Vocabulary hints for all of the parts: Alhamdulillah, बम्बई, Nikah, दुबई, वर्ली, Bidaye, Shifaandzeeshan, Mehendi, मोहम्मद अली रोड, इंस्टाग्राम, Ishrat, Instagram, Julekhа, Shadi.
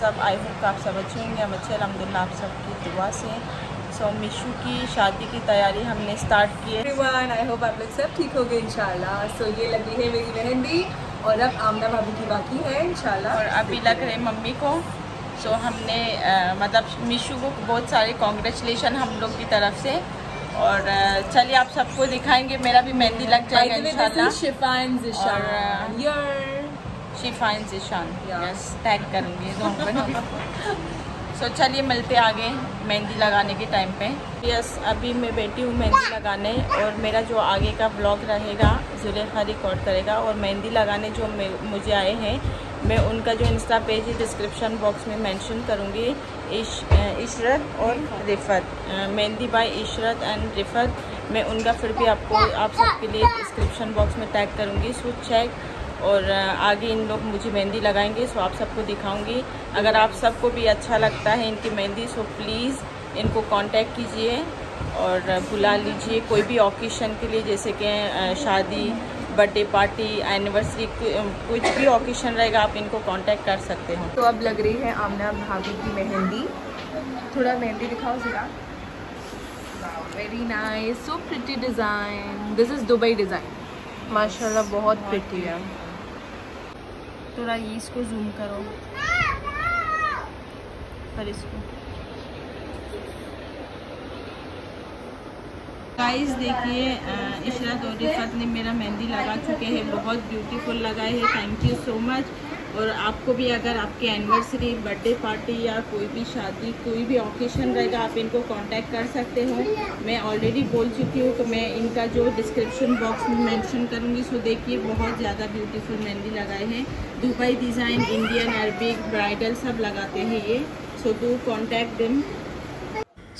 सब, I hope आप सब अच्छे होंगे, हम अच्छे अलहमदिल्ला आप सबकी दुआ से। सो मिशू की शादी की तैयारी हमने स्टार्ट की है। एवरीवन आई होप आप लोग सब ठीक हो गए इंशाल्लाह। सो ये लगी है मेरी मेहंदी और अब आमना भाभी की बाकी है इंशाल्लाह। और अभी लग रहे मम्मी को। सो हमने मतलब मिशू को बहुत सारे कॉन्ग्रेचुलेशन हम लोग की तरफ से। और चलिए आप सबको दिखाएंगे, मेरा भी मेहंदी लग जाएगा इंशाल्लाह। शिफाइंस ईशान यस टैग करूँगी सो चलिए मिलते आगे मेहंदी लगाने के टाइम पे। यस अभी मैं बैठी हूँ मेहंदी लगाने, और मेरा जो आगे का ब्लॉग रहेगा जुलेखा रिकॉर्ड करेगा। और मेहंदी लगाने जो मुझे आए हैं मैं उनका जो इंस्टा पेज है डिस्क्रिप्शन बॉक्स में मेंशन करूँगी। इशरत और रिफत, मेहंदी बाय इशरत एंड रिफत। मैं उनका फिर भी आपको आप सबके लिए डिस्क्रिप्शन बॉक्स में टैग करूँगी। सो चेक और आगे इन लोग मुझे मेहंदी लगाएंगे, सो आप सबको दिखाऊंगी। अगर आप सबको भी अच्छा लगता है इनकी मेहंदी, सो प्लीज़ इनको कांटेक्ट कीजिए और बुला लीजिए कोई भी ओकेशन के लिए, जैसे कि शादी, बर्थडे पार्टी, एनिवर्सरी, कुछ भी ओकेशन रहेगा आप इनको कांटेक्ट कर सकते हो। तो अब लग रही है आमना भाभी की मेहंदी। थोड़ा मेहंदी दिखाओ जरा। Very nice, so pretty design, this is दुबई design, माशाल्लाह बहुत प्रिटी है। थोड़ा ये इसको जूम करो पर इसको गाइस देखिए। इशरत और रिफत ने मेरा मेहंदी लगा चुके हैं, बहुत ब्यूटीफुल लगाए हैं, थैंक यू सो मच। और आपको भी अगर आपके एनिवर्सरी, बर्थडे पार्टी या कोई भी शादी, कोई भी ओकेशन रहेगा आप इनको कांटेक्ट कर सकते हो। मैं ऑलरेडी बोल चुकी हूँ कि मैं इनका जो डिस्क्रिप्शन बॉक्स में मेंशन करूँगी। सो देखिए बहुत ज़्यादा ब्यूटीफुल मेहंदी लगाए हैं, दुबई design, Indian, Arabic, bridal सब लगाते हैं ये। So do contact them.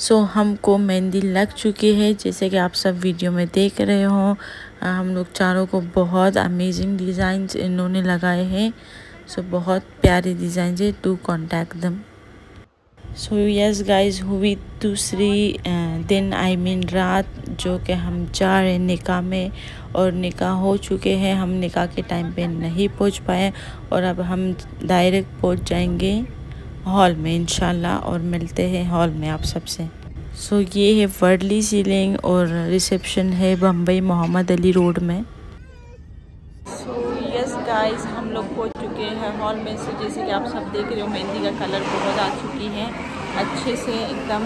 सो हमको मेहंदी लग चुकी है, जैसे कि आप सब वीडियो में देख रहे हो। हम लोग चारों को बहुत अमेजिंग डिज़ाइंस इन्होंने लगाए हैं। सो बहुत प्यारे डिज़ाइंस है, टू कॉन्टैक्ट दम। सो यस गाइज, हुई दूसरी दिन आई मीन रात, जो कि हम जा रहे हैं निकाह में। और निकाह हो चुके हैं, हम निकाह के टाइम पे नहीं पहुंच पाए और अब हम डायरेक्ट पहुंच जाएंगे हॉल में इंशाल्लाह। और मिलते हैं हॉल में आप सबसे। सो ये है वर्ली सीलिंग और रिसेप्शन है बम्बई मोहम्मद अली रोड में। सो यस गाइस, हम लोग पहुंच चुके हैं हॉल में। सो जैसे कि आप सब देख रहे हो मेहंदी का कलर बहुत आ चुकी है अच्छे से एकदम।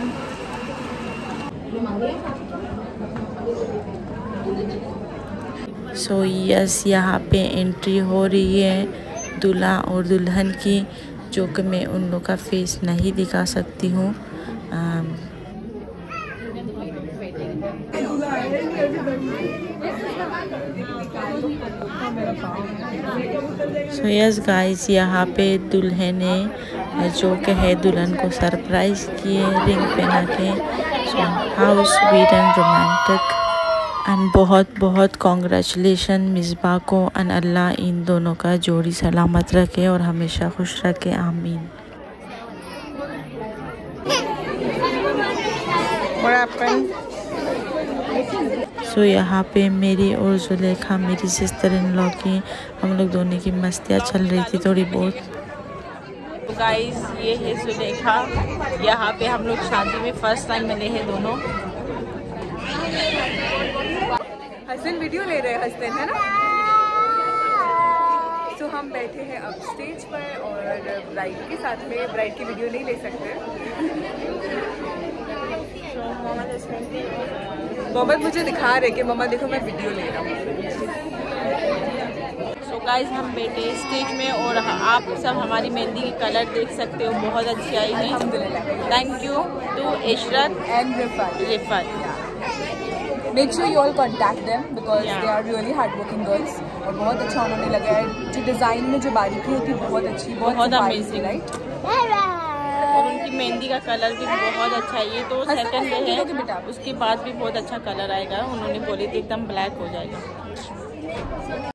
सो यस यहाँ पे एंट्री हो रही है दूल्हा और दुल्हन की, जो कि मैं उन लोगों का फेस नहीं दिखा सकती हूँ। सो यस गाइस, यहाँ पे दूल्हे ने जो कि है दुल्हन को सरप्राइज़ किए रिंग पहना के। So how sweet and romantic. And बहुत बहुत कॉन्ग्रेचुलेशन मिसबा को। एंड अल्लाह इन दोनों का जोड़ी सलामत रखे और हमेशा खुश रखे, आमीन। सो यहाँ पे मेरी और जुलेखा, मेरी सिस्टर इन लॉ की, हम लोग दोनों की मस्तियाँ चल रही थी थोड़ी बहुत। गाइस ये है जुलेखा, यहाँ पे हम लोग शादी में फर्स्ट टाइम मिले हैं दोनों। हसन वीडियो ले रहे हैं हसन, है ना। तो हम बैठे हैं अब स्टेज पर और ब्राइड के साथ में, ब्राइड की वीडियो नहीं ले सकते। मोहम्मद मुझे दिखा रहे कि मम्मा देखो मैं वीडियो ले रहा हूँ। सो गाइस हम बैठे स्टेज में और आप सब हमारी मेहंदी की कलर देख सकते हो, बहुत अच्छी आई है अल्हम्दुलिल्लाह। Thank you to Ishrat and Rifat. Make sure you all contact them because they are really hardworking girls. और बहुत अच्छा उन्होंने लगा है, जो डिज़ाइन में जो बारीकी होती है बहुत अच्छी, बहुत amazing right? और उनकी मेहंदी का कलर भी बहुत अच्छा है। ये तो सेकंड डे है, उसके बाद भी बहुत अच्छा कलर आएगा। उन्होंने बोली थी एकदम ब्लैक हो जाएगा।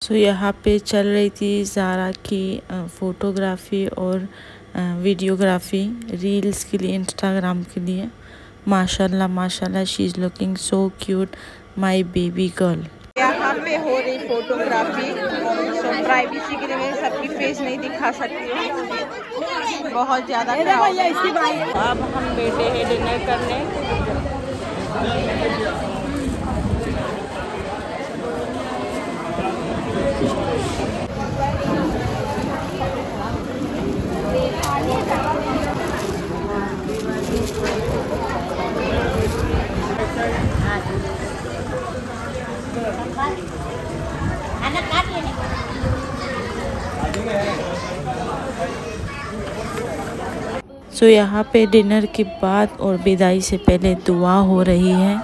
सो यहाँ पे चल रही थी ज़ारा की फ़ोटोग्राफ़ी और वीडियोग्राफी रील्स के लिए, इंस्टाग्राम के लिए। माशाल्लाह माशाल्लाह, she is looking so cute, my baby girl. यहाँ पे हो रही फोटोग्राफी। तो प्राइवेसी के लिए मैं सबकी फेस नहीं दिखा सकती हूँ, बहुत ज़्यादा। अब हम बैठे हैं डिनर करने। सो यहाँ पे डिनर के बाद और बिदाई से पहले दुआ हो रही है।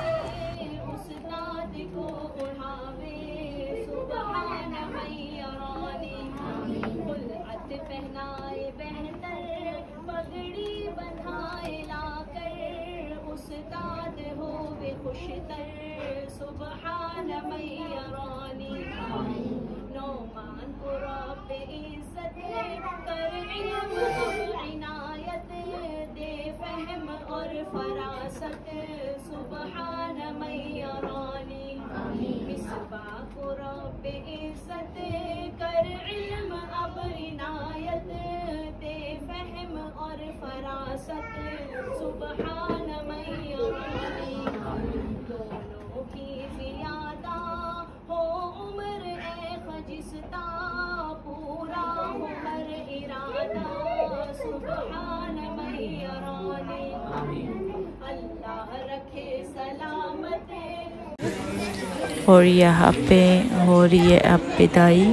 और यहाँ पे हो रही है अब बिदाई।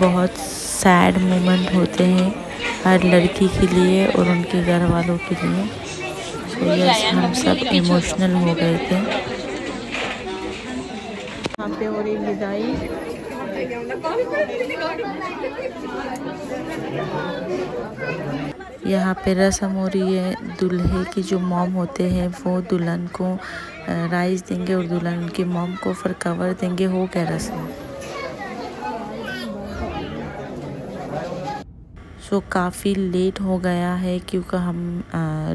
बहुत सैड मोमेंट होते हैं हर लड़की के लिए और उनके घर वालों के लिए। तो यस, हम सब इमोशनल हो गए थे। यहाँ पे हो रही बिदाई। यहाँ पे रस्म हो रही है। दूल्हे की जो मॉम होते हैं वो दुल्हन को राइस देंगे और दुल्हन उनकी मॉम को फिर कवर देंगे। हो गया रस्म। सो काफ़ी लेट हो गया है क्योंकि हम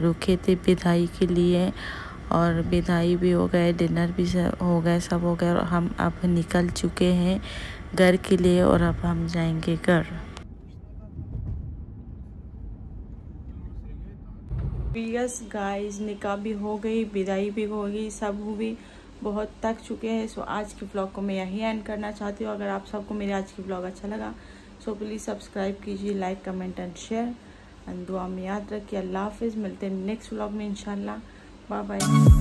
रुके थे बिदाई के लिए, और बिदाई भी हो गए, डिनर भी हो गए, सब हो गया। और हम अब निकल चुके हैं घर के लिए और अब हम जाएंगे घर। यस गाइस, निकाह भी हो गई, बिदाई भी हो गई, सब हो गई, बहुत थक चुके हैं। सो आज के व्लॉग को मैं यहीं एंड करना चाहती हूँ। अगर आप सबको मेरा आज की व्लॉग अच्छा लगा सो प्लीज़ सब्सक्राइब कीजिए, like, comment and share. And दुआ में याद रखिए। अल्लाह हाफिज़। मिलते हैं नेक्स्ट व्लॉग में इंशाल्लाह। Bye bye.